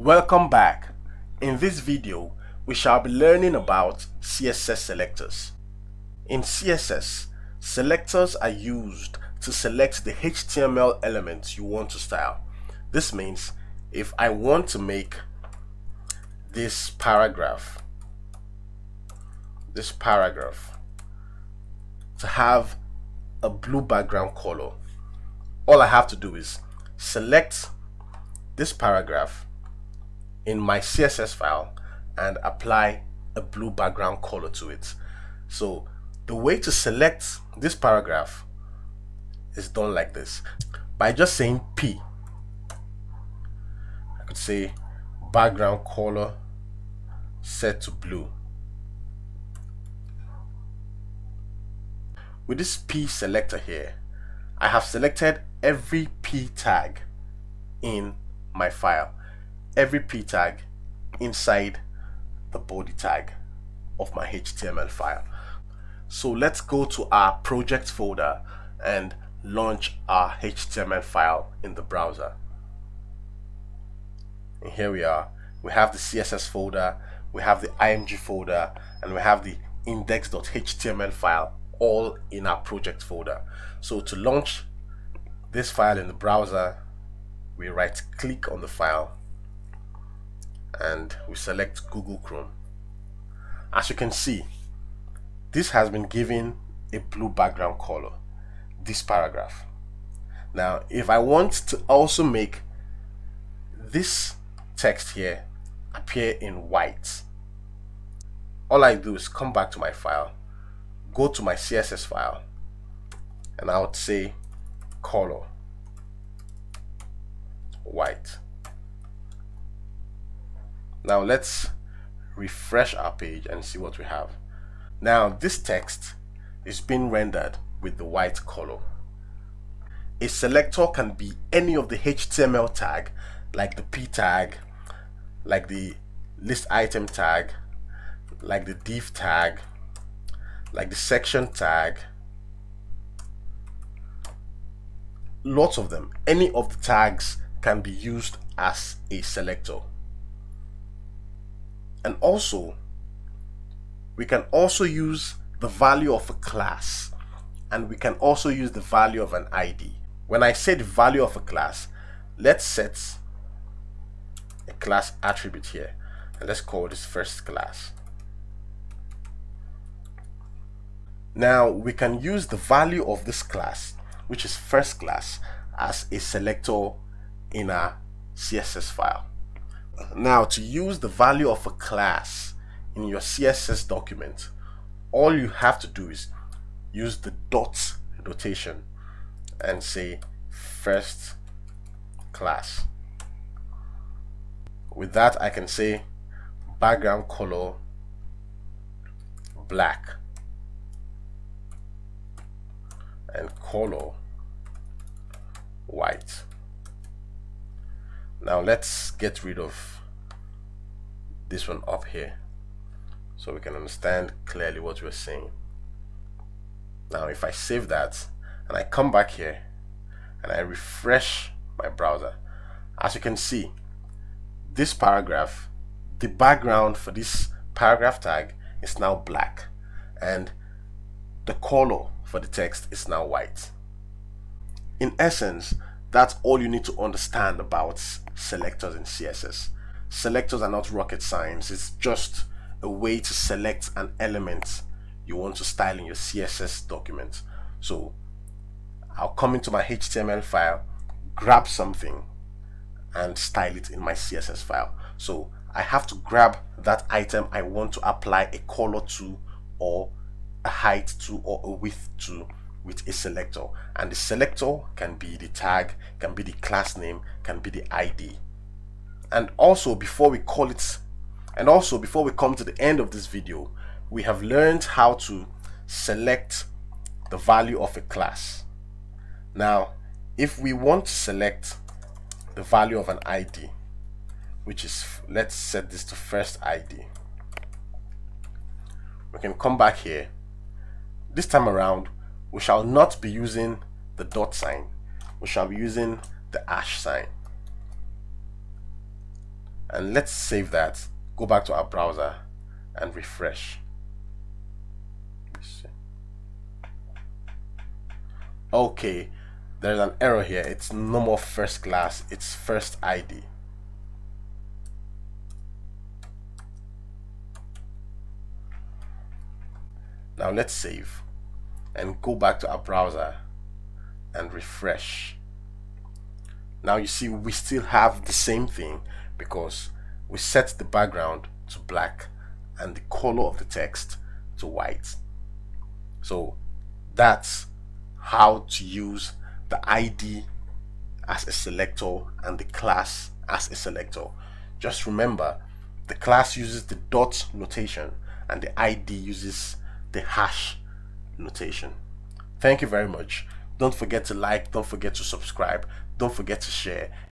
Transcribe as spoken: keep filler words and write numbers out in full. Welcome back. In this video, we shall be learning about C S S selectors. In C S S, selectors are used to select the H T M L elements you want to style. This means if I want to make this paragraph, this paragraph to have a blue background color, all I have to do is select this paragraph in my C S S file and apply a blue background color to it. So the way to select this paragraph is done like this, by just saying P. I could say background color set to blue. With this P selector here, I have selected every P tag in my file. Every P tag inside the body tag of my H T M L file. So let's go to our project folder and launch our H T M L file in the browser. And here we are. We have the C S S folder, we have the I M G folder, and we have the index dot H T M L file all in our project folder. So to launch this file in the browser, we right click on the file and we select Google Chrome. As you can see, this has been given a blue background color, this paragraph. Now, if I want to also make this text here appear in white, all I do is come back to my file, go to my C S S file, and I would say color white. Now let's refresh our page and see what we have. Now this text is being rendered with the white color. A selector can be any of the H T M L tag, like the P tag, like the list item tag, like the div tag, like the section tag, lots of them. Any of the tags can be used as a selector. And also, we can also use the value of a class, and we can also use the value of an I D. When I say the value of a class, let's set a class attribute here, and let's call this first class. Now we can use the value of this class, which is first class, as a selector in our C S S file. Now, to use the value of a class in your C S S document, all you have to do is use the dot notation and say first class. With that, I can say background color black and color white. Now let's get rid of this one up here so we can understand clearly what we're saying. Now if I save that and I come back here and I refresh my browser, as you can see, this paragraph, the background for this paragraph tag is now black and the color for the text is now white. In essence, that's all you need to understand about selectors in C S S. Selectors are not rocket science. It's just a way to select an element you want to style in your C S S document. So I'll come into my H T M L file, grab something, and style it in my C S S file. So I have to grab that item I want to apply a color to, or a height to, or a width to, with a selector. And the selector can be the tag, can be the class name, can be the I D. And also before we call it and also before we come to the end of this video, we have learned how to select the value of a class. Now if we want to select the value of an I D, which is, let's set this to first I D, we can come back here. This time around, we shall not be using the dot sign, we shall be using the hash sign. And let's save that, go back to our browser and refresh. Okay, there's an error here. It's no more first class, it's first I D. Now let's save and go back to our browser and refresh. Now you see we still have the same thing because we set the background to black and the color of the text to white. So that's how to use the I D as a selector and the class as a selector. Just remember, the class uses the dot notation and the I D uses the hash notation. Thank you very much. Don't forget to like, don't forget to subscribe, don't forget to share.